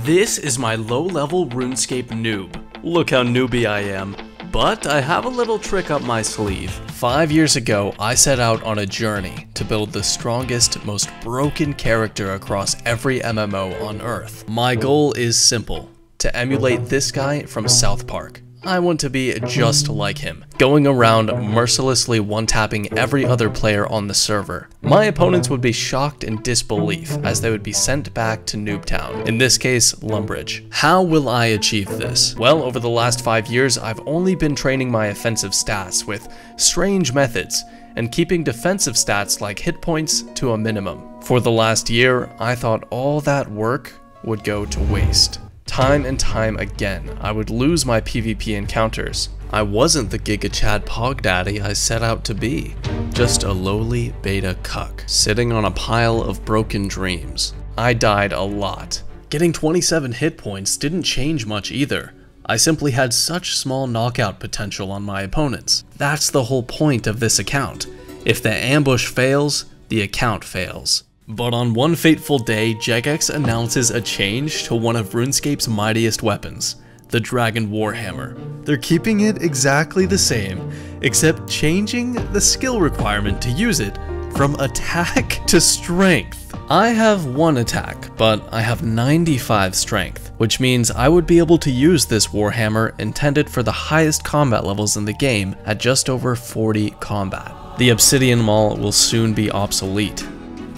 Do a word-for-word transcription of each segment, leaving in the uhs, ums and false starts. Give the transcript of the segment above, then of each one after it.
This is my low-level RuneScape noob. Look how newbie I am. But I have a little trick up my sleeve. Five years ago, I set out on a journey to build the strongest, most broken character across every M M O on Earth. My goal is simple, to emulate this guy from South Park. I want to be just like him, going around mercilessly one-tapping every other player on the server. My opponents would be shocked in disbelief as they would be sent back to Noobtown, in this case, Lumbridge. How will I achieve this? Well, over the last five years, I've only been training my offensive stats with strange methods and keeping defensive stats like hit points to a minimum. For the last year, I thought all that work would go to waste. Time and time again, I would lose my PvP encounters. I wasn't the Giga Chad Pog Daddy I set out to be. Just a lowly beta cuck, sitting on a pile of broken dreams. I died a lot. Getting twenty-seven hit points didn't change much either. I simply had such small knockout potential on my opponents. That's the whole point of this account. If the ambush fails, the account fails. But on one fateful day, Jagex announces a change to one of RuneScape's mightiest weapons, the Dragon Warhammer. They're keeping it exactly the same, except changing the skill requirement to use it from attack to strength. I have one attack, but I have ninety-five strength, which means I would be able to use this Warhammer intended for the highest combat levels in the game at just over forty combat. The Obsidian Maul will soon be obsolete.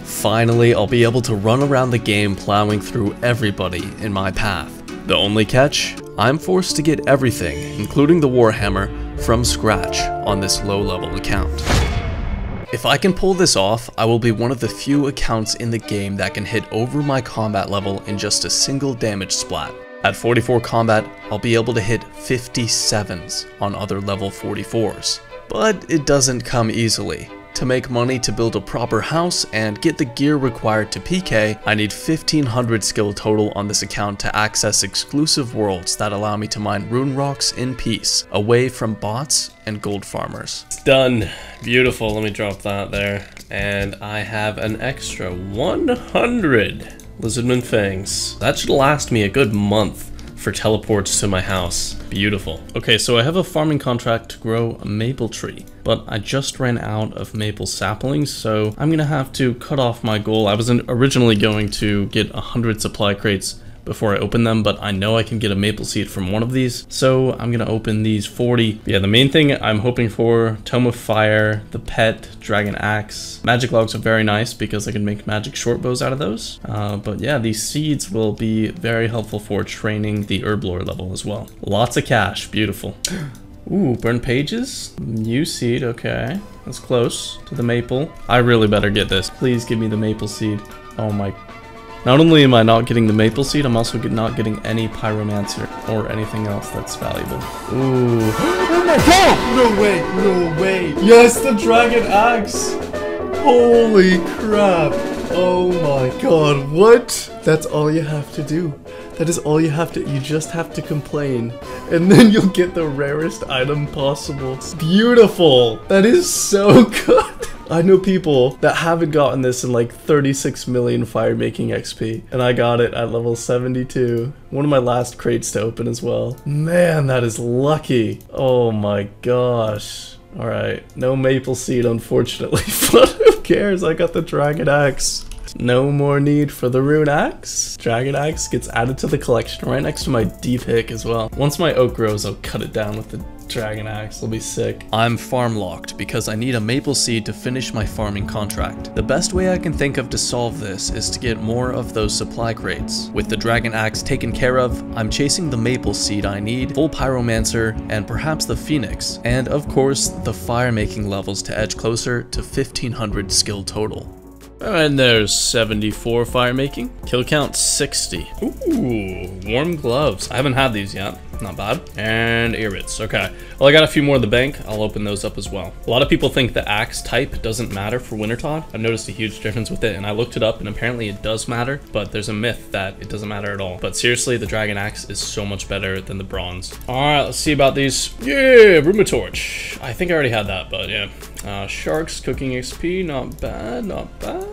Finally, I'll be able to run around the game plowing through everybody in my path. The only catch? I'm forced to get everything, including the Warhammer, from scratch on this low-level account. If I can pull this off, I will be one of the few accounts in the game that can hit over my combat level in just a single damage splat. At forty-four combat, I'll be able to hit fifty-sevens on other level forty-fours. But it doesn't come easily. To make money to build a proper house and get the gear required to P K, I need fifteen hundred skill total on this account to access exclusive worlds that allow me to mine rune rocks in peace, away from bots and gold farmers. It's done. Beautiful. Let me drop that there. And I have an extra one hundred Lizardman Fangs. That should last me a good month for teleports to my house. Beautiful. Okay, so I have a farming contract to grow a maple tree, but I just ran out of maple saplings, so I'm gonna have to cut off my goal. I was originally going to get one hundred supply crates before I open them, but I know I can get a maple seed from one of these, so I'm gonna open these forty. Yeah, the main thing I'm hoping for, Tome of Fire, the pet, Dragon Axe. Magic logs are very nice because I can make magic short bows out of those. Uh, but yeah, these seeds will be very helpful for training the Herblore level as well. Lots of cash, beautiful. Ooh, burn pages, new seed, okay. That's close to the maple. I really better get this. Please give me the maple seed. Oh my. Not only am I not getting the maple seed, I'm also not getting any pyromancer or anything else that's valuable. Ooh. Oh my god! No way, no way. Yes, the Dragon Axe. Holy crap. Oh my god, what? That's all you have to do. That is all you have to, you just have to complain. And then you'll get the rarest item possible. It's beautiful. That is so good. I know people that haven't gotten this in like thirty-six million fire making X P, and I got it at level seventy-two. One of my last crates to open as well. Man, that is lucky. Oh my gosh. All right, no maple seed, unfortunately, but who cares? I got the Dragon Axe. No more need for the Rune Axe. Dragon Axe gets added to the collection right next to my deep hick as well. Once my oak grows, I'll cut it down with the Dragon Axe. It'll be sick. I'm farm locked because I need a maple seed to finish my farming contract. The best way I can think of to solve this is to get more of those supply crates. With the Dragon Axe taken care of, I'm chasing the maple seed I need, full pyromancer, and perhaps the phoenix, and of course the fire making levels to edge closer to fifteen hundred skill total. And there's seventy-four fire making. Kill count sixty. Ooh, warm gloves. I haven't had these yet. Not bad. And ear bits. Okay. Well, I got a few more in the bank. I'll open those up as well. A lot of people think the axe type doesn't matter for Wintertodt. I've noticed a huge difference with it, and I looked it up, and apparently it does matter, but there's a myth that it doesn't matter at all. But seriously, the Dragon Axe is so much better than the bronze. All right, let's see about these. Yeah, Rumatorch. I think I already had that, but yeah. Uh, sharks, cooking X P, not bad, not bad.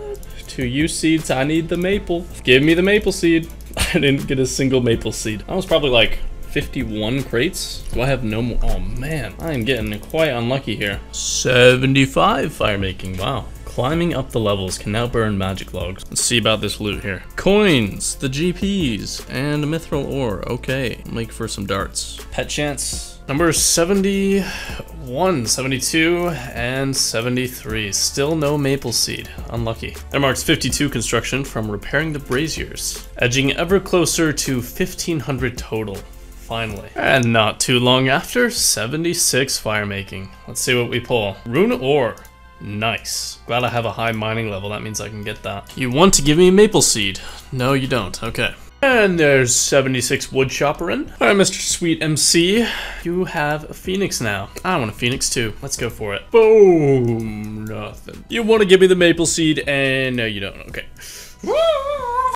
Two use seeds, I need the maple. Give me the maple seed. I didn't get a single maple seed. I was probably like fifty-one crates. Do I have no more? Oh man, I am getting quite unlucky here. seventy-five fire making, wow. Climbing up the levels can now burn magic logs. Let's see about this loot here. Coins, the G Ps, and mithril ore. Okay, make for some darts. Pet chance. Number seventy-one, seventy-two, and seventy-three. Still no maple seed. Unlucky. That marks fifty-two construction from repairing the braziers. Edging ever closer to fifteen hundred total. Finally. And not too long after, seventy-six fire making. Let's see what we pull. Rune ore. Nice. Glad I have a high mining level. That means I can get that. You want to give me maple seed? No, you don't. Okay. And there's seventy-six wood chopper in. All right, Mister Sweet M C. You have a phoenix now. I want a phoenix too. Let's go for it. Boom. Nothing. You want to give me the maple seed? And no, you don't. Okay.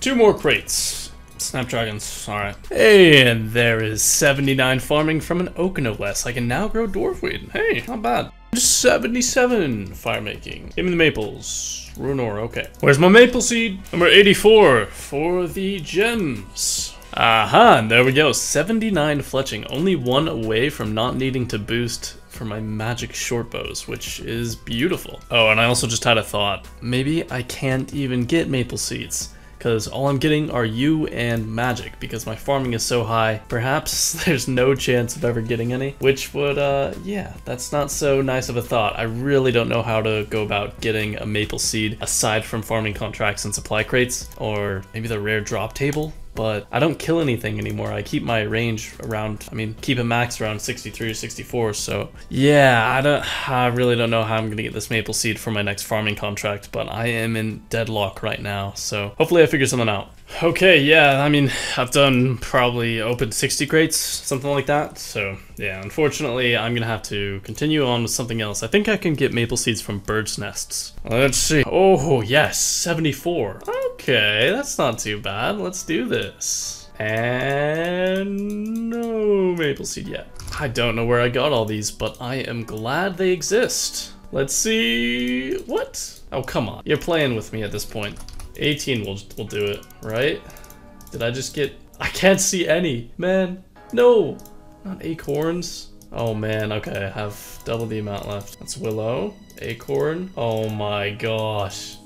Two more crates. Snapdragons, alright. And there is seventy-nine farming from an oak no less. I can now grow dwarfweed. Hey, not bad. seventy-seven fire making. Give me the maples. Runor, okay. Where's my maple seed? Number eighty-four for the gems. Aha, and there we go. seventy-nine fletching. Only one away from not needing to boost for my magic short bows, which is beautiful. Oh, and I also just had a thought. Maybe I can't even get maple seeds, because all I'm getting are you and magic, because my farming is so high. Perhaps there's no chance of ever getting any, which would, uh, yeah, that's not so nice of a thought. I really don't know how to go about getting a maple seed aside from farming contracts and supply crates, or maybe the rare drop table. But I don't kill anything anymore. I keep my range around, I mean, keep a max around sixty-three or sixty-four. So yeah, I don't, I really don't know how I'm gonna get this maple seed for my next farming contract, but I am in deadlock right now. So hopefully I figure something out. Okay, yeah, I mean, I've done probably open sixty crates, something like that. So yeah, unfortunately, I'm gonna have to continue on with something else. I think I can get maple seeds from birds' nests. Let's see. Oh yes, seventy-four. Okay, that's not too bad. Let's do this. And no maple seed yet. I don't know where I got all these, but I am glad they exist. Let's see. What? Oh, come on. You're playing with me at this point. eighteen will, will do it, right? Did I just get... I can't see any, man. No, not acorns. Oh man, okay, I have double the amount left. That's willow, acorn. Oh my gosh.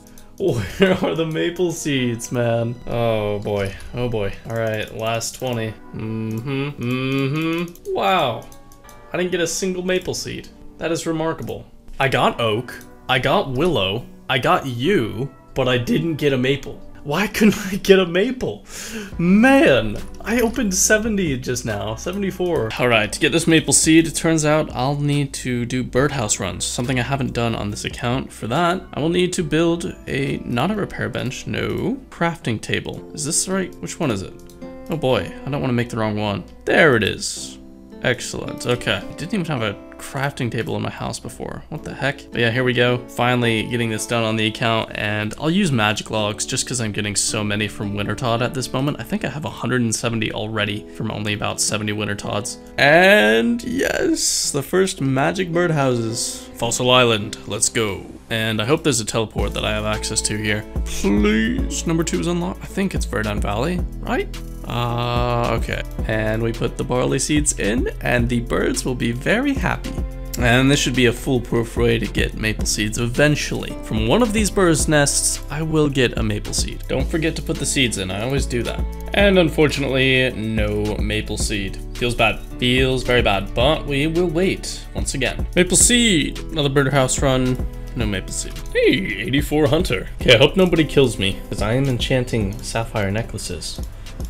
Where are the maple seeds, man? Oh boy, oh boy. All right, last twenty. Mm-hmm, mm-hmm. Wow, I didn't get a single maple seed. That is remarkable. I got oak, I got willow, I got yew, but I didn't get a maple. Why couldn't I get a maple? Man, I opened seventy just now, seventy-four. All right, to get this maple seed, it turns out I'll need to do birdhouse runs, something I haven't done on this account. For that, I will need to build a, not a repair bench, no, crafting table. Is this right? Which one is it? Oh boy, I don't want to make the wrong one. There it is. Excellent, okay. I didn't even have a crafting table in my house before. What the heck? But yeah, here we go. Finally getting this done on the account, and I'll use magic logs just because I'm getting so many from Wintertodt at this moment. I think I have one hundred seventy already from only about seventy Wintertodts. And yes, the first magic birdhouses. Fossil Island, let's go. And I hope there's a teleport that I have access to here. Please, number two is unlocked. I think it's Verdun Valley, right? Ah, uh, okay. And we put the barley seeds in, and the birds will be very happy. And this should be a foolproof way to get maple seeds eventually. From one of these birds' nests, I will get a maple seed. Don't forget to put the seeds in, I always do that. And unfortunately, no maple seed. Feels bad, feels very bad, but we will wait once again. Maple seed, another birdhouse run. No maple seed. Hey, eighty-four hunter. Okay, I hope nobody kills me, because I am enchanting sapphire necklaces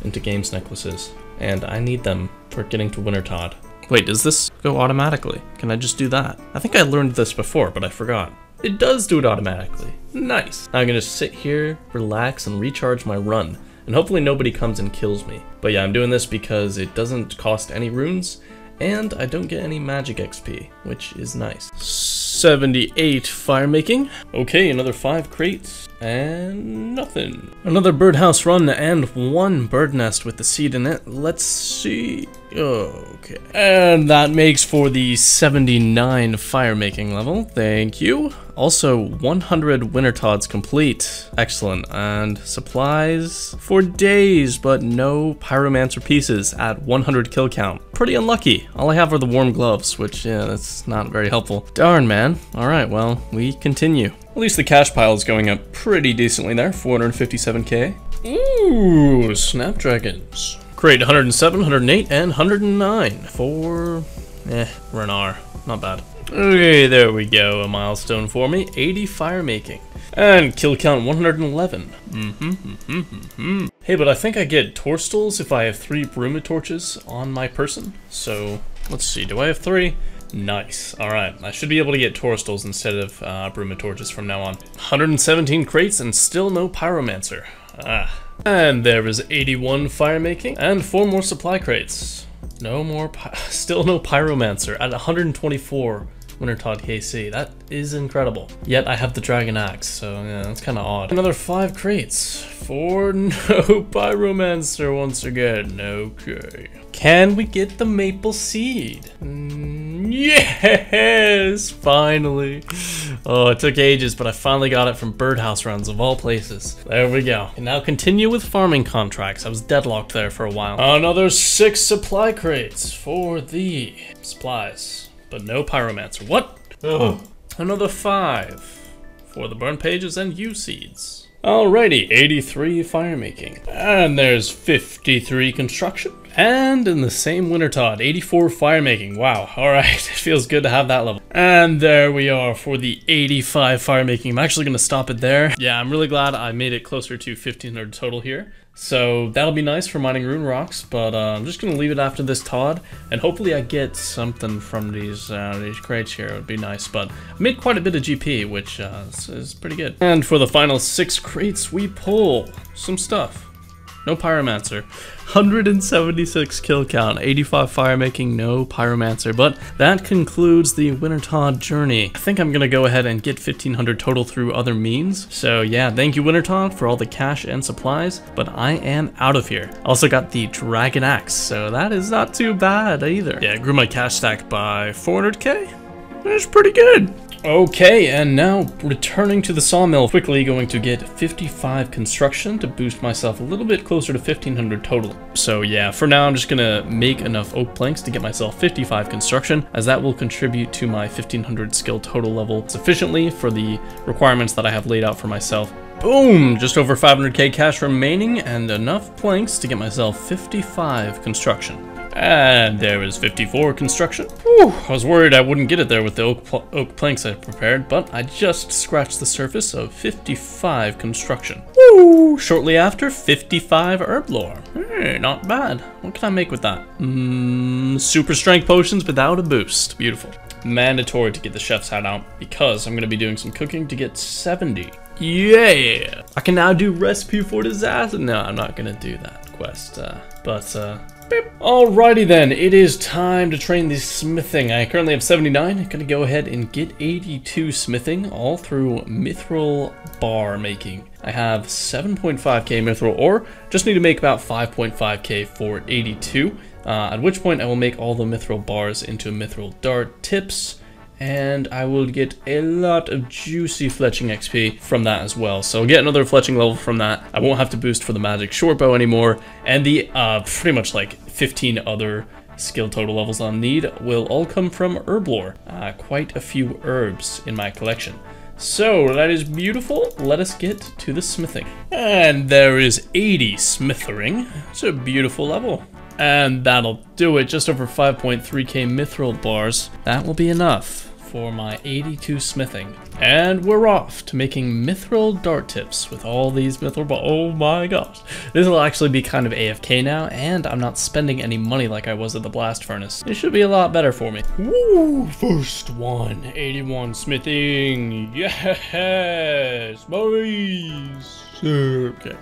into games necklaces, and I need them for getting to Wintertodt. Wait, does this go automatically? Can I just do that? I think I learned this before, but I forgot. It does do it automatically. Nice. Now I'm gonna sit here, relax, and recharge my run, and hopefully nobody comes and kills me. But yeah, I'm doing this because it doesn't cost any runes, and I don't get any magic X P, which is nice. seventy-eight fire making. Okay, another five crates and nothing. Another birdhouse run and one bird nest with the seed in it. Let's see. Okay, and that makes for the seventy-nine fire making level, thank you. Also, one hundred Wintertodts complete. Excellent, and supplies for days, but no pyromancer pieces at one hundred kill count. Pretty unlucky. All I have are the warm gloves, which, yeah, that's not very helpful. Darn, man. Alright, well, we continue. At least the cash pile is going up pretty decently there, four hundred fifty-seven K. Ooh, snapdragons. Crate one hundred seven, one hundred eight, and one hundred nine for, eh, Renar. Not bad. Okay, there we go, a milestone for me, eighty fire making. And kill count one hundred eleven. Mm-hmm, mm-hmm, mm-hmm. Hey, but I think I get torstals if I have three Bruma torches on my person. So, let's see, do I have three? Nice, alright, I should be able to get torstals instead of uh, Bruma torches from now on. one hundred seventeen crates and still no pyromancer. Ah. And there is eighty-one fire making and four more supply crates. No more, py still no pyromancer at one hundred twenty-four Wintertodt K C. That is incredible. Yet I have the dragon axe, so yeah, that's kind of odd. Another five crates for no pyromancer once again. Okay. Can we get the maple seed? Mm, yes, finally. Oh, it took ages, but I finally got it from birdhouse runs of all places. There we go. And now continue with farming contracts. I was deadlocked there for a while. Another six supply crates for the supplies, but no pyromancer. What? Oh. Another five for the burn pages and yew seeds. Alrighty, eighty-three firemaking. And there's fifty-three construction. And in the same Wintertodt, eighty-four firemaking. Wow, alright, it feels good to have that level. And there we are for the eighty-five firemaking. I'm actually going to stop it there. Yeah, I'm really glad I made it closer to fifteen hundred total here. So that'll be nice for mining rune rocks, but uh, I'm just going to leave it after this Todd, and hopefully I get something from these uh, these crates here. It would be nice, but I made quite a bit of G P, which uh, is pretty good. And for the final six crates, we pull some stuff. No pyromancer, one hundred seventy-six kill count, eighty-five fire making, no pyromancer, but that concludes the Wintertodt journey. I think I'm gonna go ahead and get fifteen hundred total through other means. So yeah, thank you Wintertodt for all the cash and supplies, but I am out of here. Also got the dragon axe, so that is not too bad either. Yeah, I grew my cash stack by four hundred K, that's pretty good. Okay, and now returning to the sawmill, quickly going to get fifty-five construction to boost myself a little bit closer to fifteen hundred total. So yeah, for now I'm just gonna make enough oak planks to get myself fifty-five construction, as that will contribute to my fifteen hundred skill total level sufficiently for the requirements that I have laid out for myself. Boom! Just over five hundred K cash remaining and enough planks to get myself fifty-five construction. And there is fifty-four construction. Whew, I was worried I wouldn't get it there with the oak, pl oak planks I prepared, but I just scratched the surface of fifty-five construction. Woo! Shortly after, fifty-five herb lore. Hey, not bad. What can I make with that? Mmm, super strength potions without a boost. Beautiful. Mandatory to get the chef's hat out because I'm going to be doing some cooking to get seventy. Yeah! I can now do recipe for disaster. No, I'm not going to do that quest, uh, but... Uh, Alrighty then, it is time to train the smithing. I currently have seventy-nine. I'm gonna go ahead and get eighty-two smithing, all through mithril bar making. I have seven point five K mithril ore, just need to make about five point five K for eighty-two, uh, at which point I will make all the mithril bars into mithril dart tips, and I will get a lot of juicy fletching X P from that as well. So I'll get another fletching level from that. I won't have to boost for the magic shortbow anymore, and the uh, pretty much like fifteen other skill total levels I'll need will all come from herb lore. Uh, quite a few herbs in my collection. So that is beautiful. Let us get to the smithing. And there is eighty smithering. It's a beautiful level. And that'll do it. Just over five point three K mithril bars. That will be enough for my eighty-two smithing, and we're off to making mithril dart tips with all these mithril bars. Oh my gosh, this will actually be kind of A F K now, and I'm not spending any money like I was at the blast furnace. It should be a lot better for me. Woo! First one, eighty-one smithing. Yes, boys. Okay.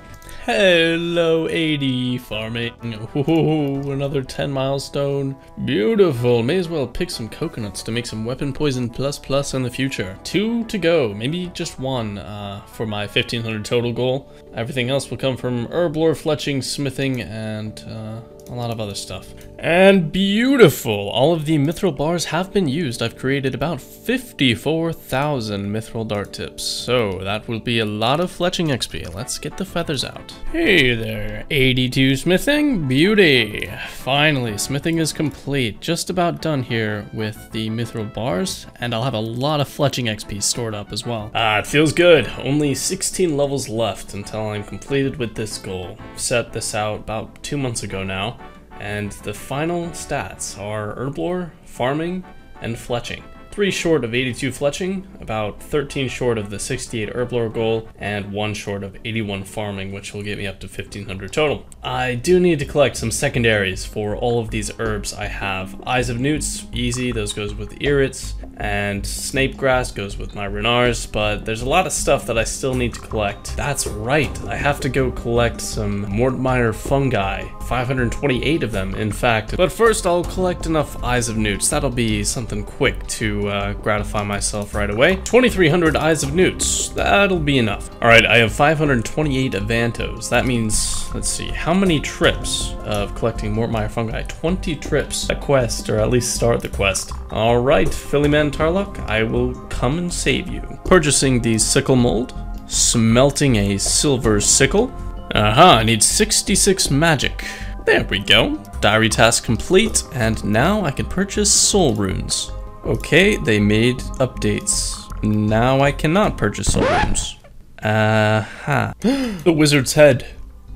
Hello, eighty farming. Ooh, another ten milestone. Beautiful. May as well pick some coconuts to make some weapon poison plus plus in the future. Two to go, maybe just one uh, for my fifteen hundred total goal. Everything else will come from herblore, fletching, smithing, and uh, a lot of other stuff. And beautiful! All of the mithril bars have been used. I've created about fifty-four thousand mithril dart tips, so that will be a lot of fletching X P. Let's get the feathers out. Hey there, eighty-two smithing, beauty! Finally, smithing is complete. Just about done here with the mithril bars, and I'll have a lot of fletching X P stored up as well. Ah, it feels good. Only sixteen levels left until I'm completed with this goal. Set this out about two months ago now. And the final stats are herblore, farming, and fletching. three short of eighty-two fletching, about thirteen short of the sixty-eight herblore goal, and one short of eighty-one farming, which will get me up to fifteen hundred total. I do need to collect some secondaries for all of these herbs I have. Eyes of Newts, easy, those goes with Irits, and Snape Grass goes with my Renars, but there's a lot of stuff that I still need to collect. That's right, I have to go collect some Mortmeyer Fungi, five hundred twenty-eight of them, in fact. But first I'll collect enough Eyes of Newts, that'll be something quick to Uh, gratify myself right away. twenty-three hundred Eyes of Newts, that'll be enough. Alright, I have five hundred twenty-eight Avantos. That means, let's see, how many trips of collecting Mortmeyer Fungi? twenty trips. A quest, or at least start the quest. Alright, Phillyman Tarlock, I will come and save you. Purchasing the sickle mold, smelting a silver sickle. Aha, I need sixty-six magic. There we go. Diary task complete, and now I can purchase soul runes. Okay, they made updates. Now I cannot purchase soul runes. Aha. The wizard's head.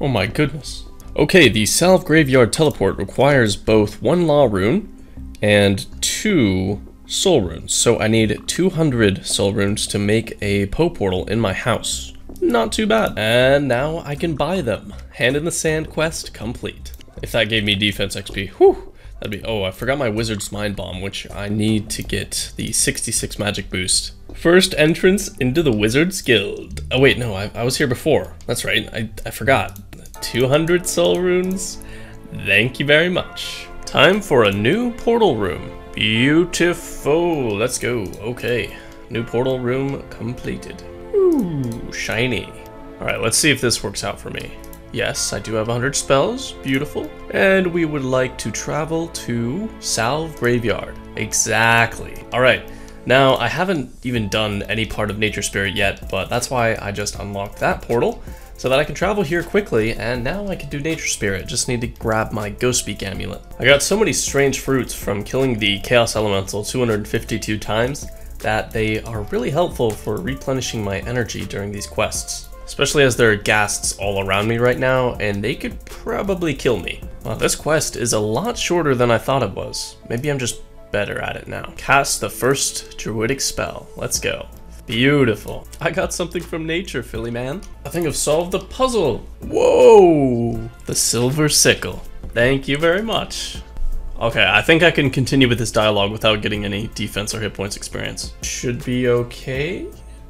Oh my goodness. Okay, the Salve Graveyard Teleport requires both one Law Rune and two soul runes. So I need two hundred soul runes to make a Poe portal in my house. Not too bad. And now I can buy them. Hand in the Sand quest complete. If that gave me defense X P, whew. That'd be, oh, I forgot my Wizard's Mind Bomb, which I need to get the sixty-six magic boost. First entrance into the Wizard's Guild. Oh wait, no, I, I was here before. That's right, I, I forgot. two hundred soul runes. Thank you very much. Time for a new portal room. Beautiful, let's go. Okay, new portal room completed. Ooh, shiny. All right, let's see if this works out for me. Yes, I do have one hundred spells, beautiful. And we would like to travel to Salve Graveyard. Exactly. All right, now I haven't even done any part of Nature Spirit yet, but that's why I just unlocked that portal so that I can travel here quickly, and now I can do Nature Spirit. Just need to grab my Ghostbeak Amulet. I got so many strange fruits from killing the Chaos Elemental two hundred fifty-two times that they are really helpful for replenishing my energy during these quests. Especially as there are ghasts all around me right now, and they could probably kill me. Well, this quest is a lot shorter than I thought it was. Maybe I'm just better at it now. Cast the first druidic spell. Let's go. Beautiful. I got something from nature, Philly man. I think I've solved the puzzle. Whoa! The silver sickle. Thank you very much. Okay, I think I can continue with this dialogue without getting any defense or hit points experience. Should be okay.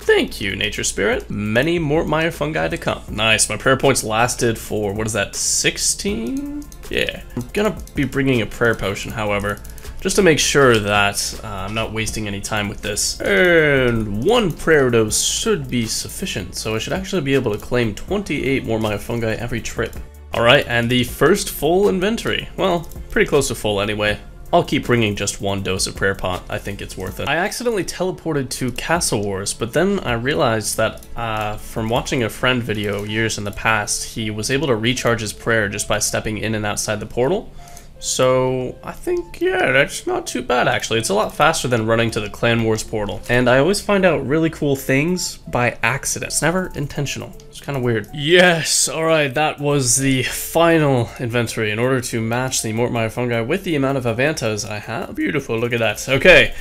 Thank you, Nature Spirit. Many Mortmeyer Fungi to come. Nice, my prayer points lasted for, what is that, sixteen? Yeah. I'm gonna be bringing a prayer potion, however, just to make sure that uh, I'm not wasting any time with this. And one prayer dose should be sufficient, so I should actually be able to claim twenty-eight Mortmeyer Fungi every trip. All right, and the first full inventory. Well, pretty close to full anyway. I'll keep bringing just one dose of prayer pot, I think it's worth it. I accidentally teleported to Castle Wars, but then I realized that uh, from watching a friend video years in the past, he was able to recharge his prayer just by stepping in and outside the portal. So I think, yeah, that's not too bad actually. It's a lot faster than running to the Clan Wars portal. And I always find out really cool things by accident. It's never intentional. It's kind of weird. Yes, all right, that was the final inventory in order to match the Mortmeyer Fungi with the amount of Avantos I have. Beautiful, look at that. Okay,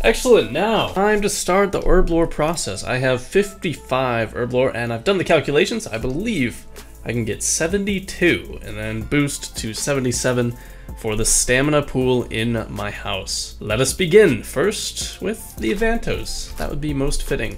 excellent. Now, time to start the herblore process. I have fifty-five herblore and I've done the calculations. I believe I can get seventy-two and then boost to seventy-seven for the stamina pool in my house. Let us begin first with the Avantos. That would be most fitting.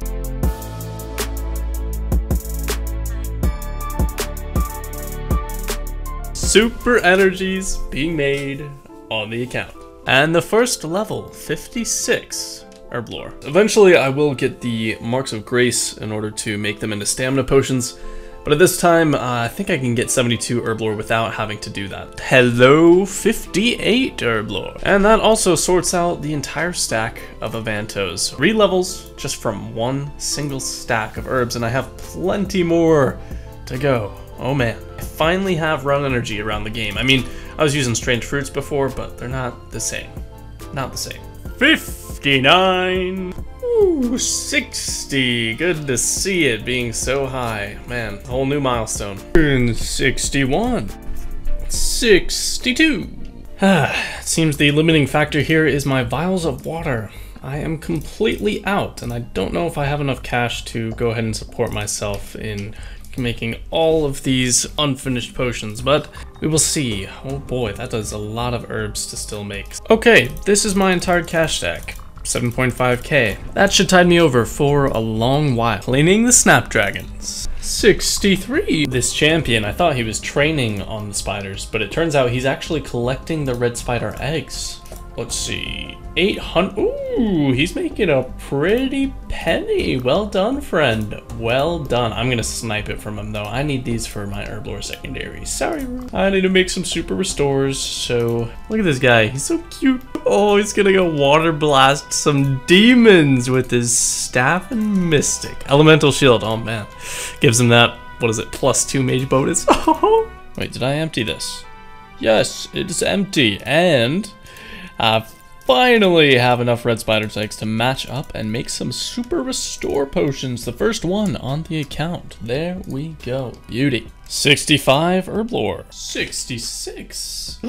Super energies being made on the account. And the first level, fifty-six. Herblore. Eventually I will get the Marks of Grace in order to make them into stamina potions. But at this time, uh, I think I can get seventy-two herblore without having to do that. Hello, fifty-eight herblore. And that also sorts out the entire stack of Avantos. Three levels just from one single stack of herbs, and I have plenty more to go. Oh man, I finally have round energy around the game. I mean, I was using strange fruits before, but they're not the same. Not the same. fifty-nine! Ooh, sixty! Good to see it being so high. Man, whole new milestone. sixty-one! sixty-two! It seems the limiting factor here is my vials of water. I am completely out, and I don't know if I have enough cash to go ahead and support myself in making all of these unfinished potions, but we will see. Oh boy, that does a lot of herbs to still make. Okay, this is my entire cash stack, seven point five K. That should tide me over for a long while. Cleaning the snapdragons. sixty-three! This champion, I thought he was training on the spiders, but it turns out he's actually collecting the red spider eggs. Let's see, eight hundred, ooh, he's making a pretty penny. Well done, friend, well done. I'm gonna snipe it from him though. I need these for my herblore secondary, sorry. I need to make some super restores, so look at this guy, he's so cute. Oh, he's gonna go water blast some demons with his staff and mystic. Elemental shield, oh man, gives him that, what is it, plus two mage bonus. Oh, wait, did I empty this? Yes, it's empty, and I finally have enough red spider eggs to match up and make some super restore potions. The first one on the account. There we go. Beauty. sixty-five herblore. sixty-six.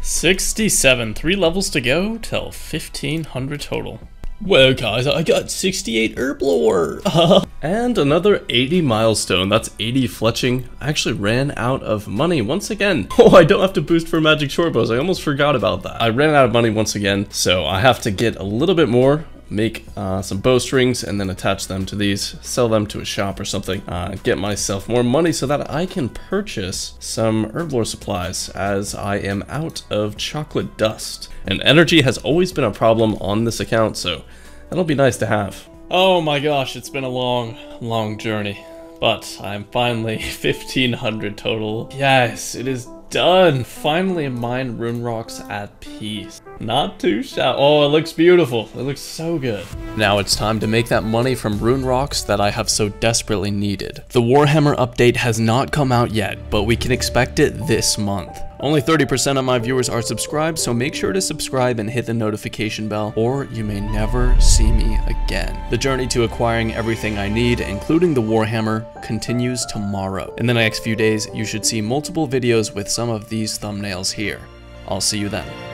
sixty-seven. Three levels to go till fifteen hundred total. Well guys, I got sixty-eight herblore. And another eighty milestone. That's eighty fletching. I actually ran out of money once again. Oh, I don't have to boost for magic chorbos. I almost forgot about that. I ran out of money once again, so I have to get a little bit more, make uh, some bowstrings, and then attach them to these, sell them to a shop or something, uh, get myself more money so that I can purchase some herblore supplies, as I am out of chocolate dust. And energy has always been a problem on this account, so that'll be nice to have. Oh my gosh, it's been a long, long journey, but I'm finally fifteen hundred total. Yes, it is done. Finally mine rune rocks at peace. Not too shallow. Oh, it looks beautiful. It looks so good. Now it's time to make that money from rune rocks that I have so desperately needed. The Warhammer update has not come out yet, but we can expect it this month. Only thirty percent of my viewers are subscribed, so make sure to subscribe and hit the notification bell, or you may never see me again. The journey to acquiring everything I need, including the Warhammer, continues tomorrow. In the next few days, you should see multiple videos with some of these thumbnails here. I'll see you then.